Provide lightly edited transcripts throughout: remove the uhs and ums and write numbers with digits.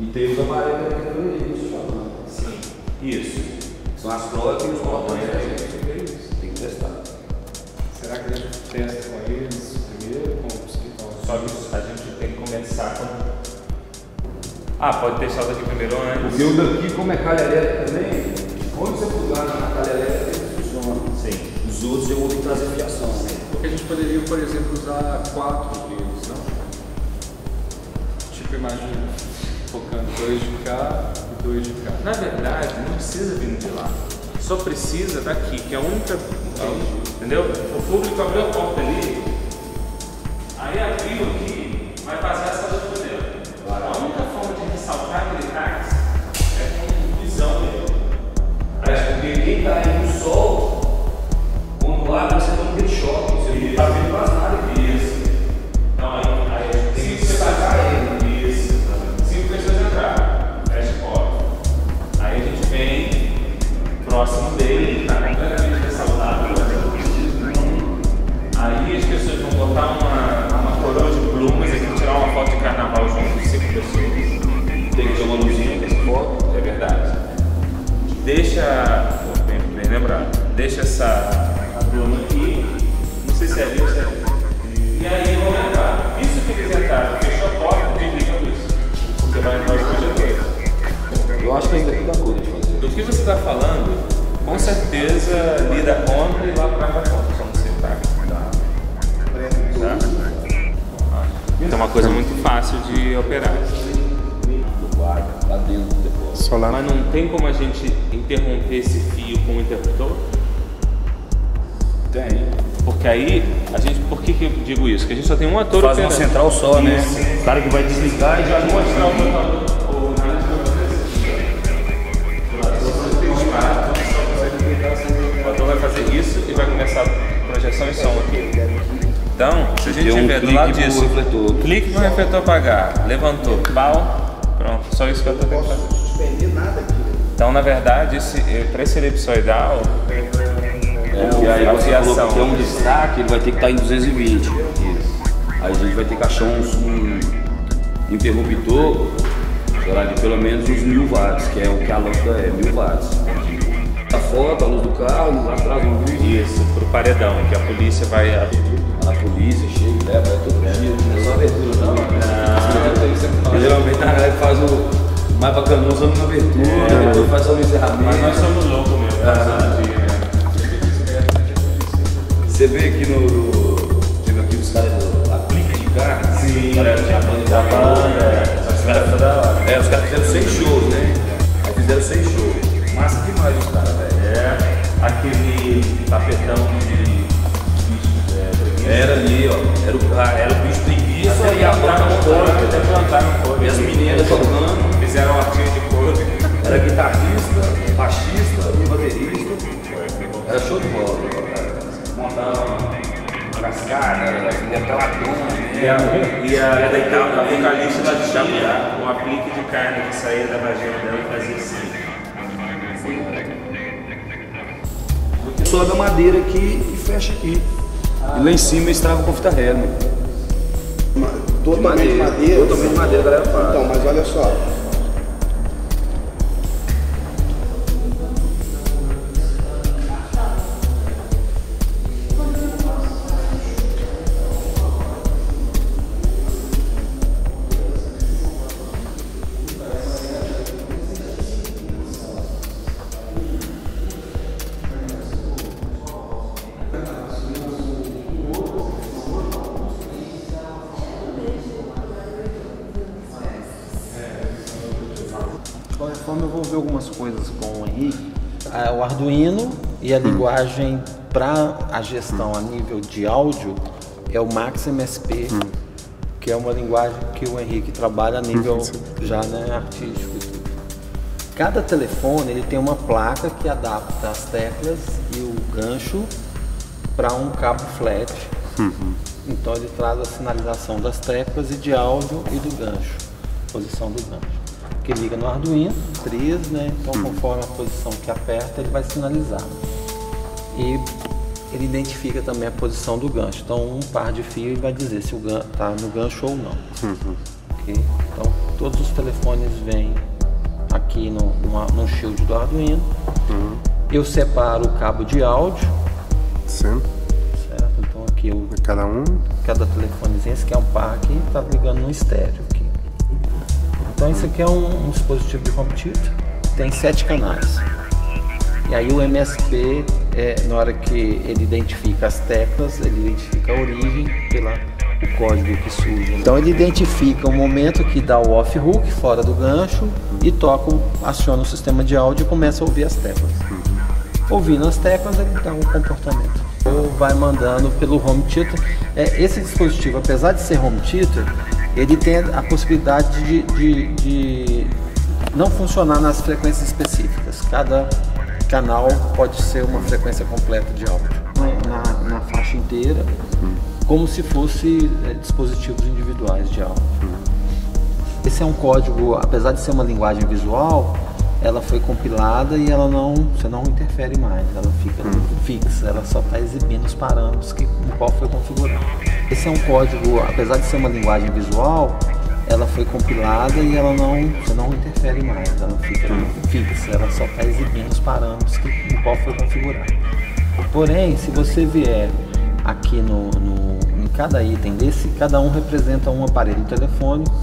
E teve uma área que é isso, chamando. Sim. Isso. São as provas e os botões. Tem que testar. Será que a gente testa com eles primeiro? Com os que estão? Só que a gente tem que começar com. Ah, pode testar o daqui primeiro, né? Porque o daqui, como é calha elétrica também, onde você pular na calha elétrica, ele funciona. Sim. Os outros eu vou trazer fiação. Né? Porque a gente poderia, por exemplo, usar 4 deles, não? Tipo, imagina, focando 2 de cá e 2 de cá. Na verdade, não precisa vir de lá. Só precisa daqui, que é a única. Entendeu? O público abriu a porta ali, aí abriu aqui, vai passar essa outra panela. Claro. A única forma de ressaltar aquele táxi é com visão dele. Parece que ninguém está aí no sol. Quando lá você não tem choque, você não está vendo quase nada disso. Então aí tem que separar ele. Isso. 5 pessoas entrar, fecha a porta. Aí a gente vem próximo dele, está completamente ressaltado. Aí as pessoas vão botar uma coroa de plumas e vão tirar uma foto de carnaval junto, 5 pessoas. Tem que ter uma luzinha com essa foto, é verdade. Deixa. Bem lembrado, deixa essa. Aqui, não sei se é ali ou se é ali. E aí vão entrar. Isso que eles entraram, fechou a porta, desliga a luz. Você vai entrar os projetores. Eu acho que ainda é muita coisa de fazer. Do que você está falando, com certeza lida contra e lá para a conta. Só não sei tá. Então é uma coisa muito fácil de operar. Mas não tem como a gente interromper esse fio com o interruptor? Tem. Porque aí, a gente, por que eu digo isso? Porque a gente só tem um ator operando. Faz uma central só, isso, né? O cara que vai desligar e já vai mostrar o computador. O computador vai fazer isso e vai começar a projeção e som aqui. Então, se a gente tiver do lado disso, clique no refletor apagar, levantou, pau, pronto. Só isso que eu estou tentando fazer. Não posso suspender nada aqui. Então, na verdade, para esse elipsoidal, e aí você colocou que é um destaque, ele vai ter que estar em 220. Isso. Aí a gente vai ter que achar um interruptor, sei lá, de pelo menos uns 1000 watts, que é o que a lâmpada é, 1000 watts. A foto, a luz do carro, lá atrás um vídeo. Isso, pro paredão, que a polícia vai abrir. A polícia chega e leva, é todo dia, não é só abertura não. Não. Geralmente na galera faz o mais bacanoso na abertura, depois faz só no encerramento. Mas nós somos loucos mesmo, Você vê aqui no os caras do aplique de carro. Sim. Os caras fizeram 6 shows, né? Aí fizeram 6 shows. Massa demais os caras, velho. É. Aquele tapetão de bicho. Era ali, ó. Era o bicho preguiça e a placa no couro. Até plantaram couro. E as meninas tocando. Fizeram uma artinha de couro. Era guitarrista, baixista, baterista. Era show de bola. Montar cascada, até lá dona. E a vocalista da Tia, o aplique de carne que saía da vagina dela e fazia assim. Só da madeira aqui e fecha aqui. E lá em cima estava com fita régua. Totalmente madeira. Totalmente madeira, galera fala. Então, mas olha só. Como eu vou ver algumas coisas com o Henrique, o Arduino e a linguagem para a gestão a nível de áudio é o Max MSP, que é uma linguagem que o Henrique trabalha a nível já, né, artístico. Cada telefone ele tem uma placa que adapta as teclas e o gancho para um cabo flat. Então ele traz a sinalização das teclas e de áudio e do gancho, posição do gancho. Que liga no Arduino, 3, né? Então conforme a posição que aperta, ele vai sinalizar. E ele identifica também a posição do gancho. Então um par de fio vai dizer se o gancho está no gancho ou não. Okay? Então todos os telefones vêm aqui no shield do Arduino. Eu separo o cabo de áudio. Sim. Certo, então aqui eu... Cada um? Cada telefonezinho, esse aqui é um par aqui, tá ligando no estéreo aqui. Então isso aqui é um dispositivo de home theater, tem 7 canais. E aí o MSP, na hora que ele identifica as teclas, ele identifica a origem pelo código que surge. Então ele identifica o momento que dá o off-hook, fora do gancho, e toca, aciona o sistema de áudio e começa a ouvir as teclas. Ouvindo as teclas, ele dá um comportamento. Ou vai mandando pelo home theater. Esse dispositivo, apesar de ser home theater, ele tem a possibilidade de não funcionar nas frequências específicas. Cada canal pode ser uma frequência completa de áudio na faixa inteira, como se fosse dispositivos individuais de áudio. Esse é um código, apesar de ser uma linguagem visual, ela foi compilada e ela você não interfere mais, ela fica fixa, ela só está exibindo os parâmetros no qual foi configurado. Esse é um código, apesar de ser uma linguagem visual, ela foi compilada e ela você não interfere mais, ela fica fixa, ela só está exibindo os parâmetros no qual foi configurado. Porém, se você vier aqui em cada item desse, cada um representa um aparelho telefônico,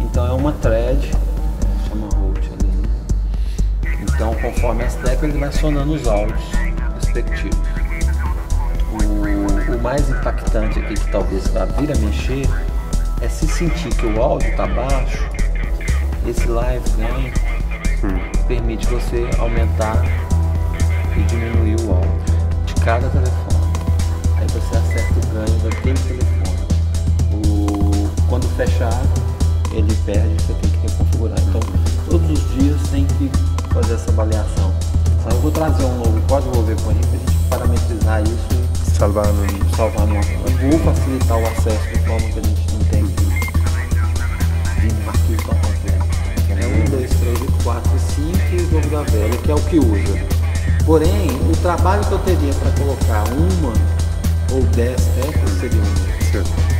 então é uma thread, chama root ali, né? Então, conforme as teclas, ele vai acionando os áudios respectivos. O mais impactante aqui, que talvez vá vir a mexer, é se sentir que o áudio está baixo, esse live gain permite você aumentar e diminuir o áudio de cada telefone. Aí você acerta o ganho daquele telefone. Quando fechar, ele perde, você tem que reconfigurar. Então, todos os dias tem que fazer essa avaliação. Então, eu vou trazer um novo código, vou ver com ele, para a gente parametrizar isso e salvar no arquivo. Vou facilitar o acesso de forma que a gente é 1, 2, 3, 4 e 5 e o jogo da velha, que é o que usa. Porém, o trabalho que eu teria para colocar 1 ou 10 teclas seria 1.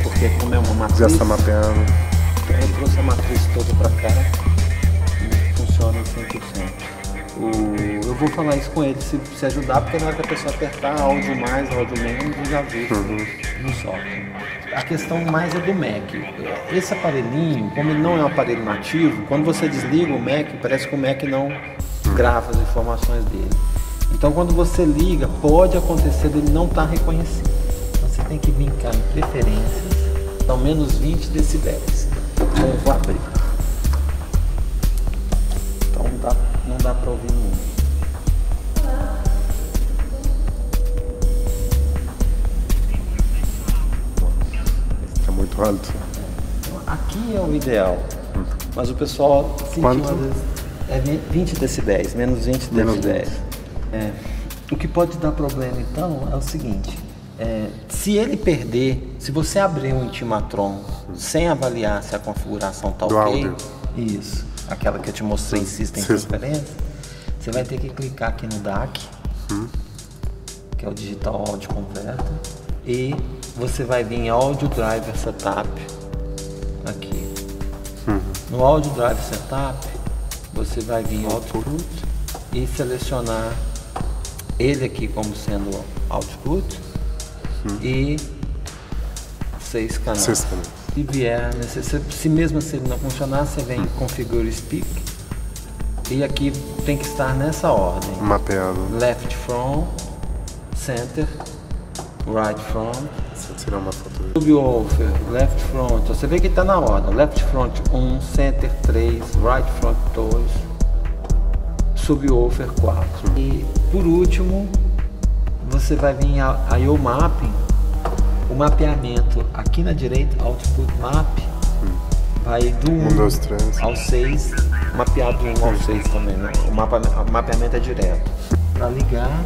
Porque como é uma matriz, já está mapeando. Eu trouxe a matriz toda para cá e funciona 100%. Eu vou falar isso com ele, se ajudar, porque na hora que a pessoa apertar áudio mais, áudio menos, eu já vi no software. A questão mais é do Mac. Esse aparelhinho, como ele não é um aparelho nativo, quando você desliga o Mac, parece que o Mac não grava as informações dele. Então, quando você liga, pode acontecer dele não estar reconhecido. Então, você tem que brincar em preferências, ao menos 20 decibéis. Então, eu vou abrir. Então, não dá para ouvir muito. Alto. Aqui é o ideal, mas o pessoal sentiu às vezes, 20 decibéis, menos 20 decibéis. O que pode dar problema então é o seguinte, se ele perder, se você abrir um Intimatron sem avaliar se a configuração tá ok, isso, aquela que eu te mostrei, insistem em transferência, você vai ter que clicar aqui no DAC, que é o Digital Audio Converter, e você vai vir em Audio Driver Setup aqui. No Audio Driver Setup, você vai vir em Output e selecionar ele aqui como sendo Output e 6 canais. Se vier, se mesmo assim ele não funcionar, você vem em Configure Speak e aqui tem que estar nessa ordem. Mapeado. Left from, Center, Right from, tirar uma foto. Subwoofer, left front, você vê que está na ordem, left front 1, center 3, right front 2, subwoofer 4. E por último, você vai vir aí o mapping, o mapeamento aqui na direita, output map, vai do 1 ao 6, mapeado do 1 ao 6 também, né? O mapeamento é direto. Para ligar,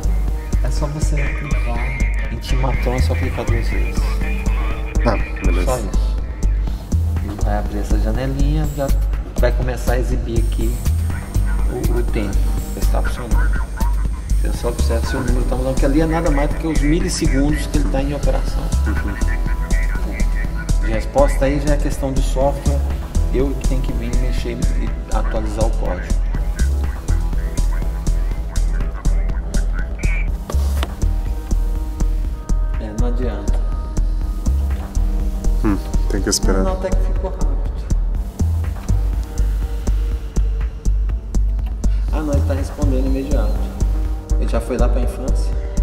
é só você clicar. Intimatron, só clicar 2 vezes. Beleza. Só isso. Ele vai abrir essa janelinha, já vai começar a exibir aqui o tempo. Está funcionando. Você só observa se o número está mudando, que ali é nada mais do que os milissegundos que ele está em operação. De resposta aí já é questão de software, eu tenho que vir preencher e atualizar o código. É, não adianta. Tem que esperar. Não, até que ficou rápido. Ah, não, ele está respondendo imediato. Ele já foi lá para a infância.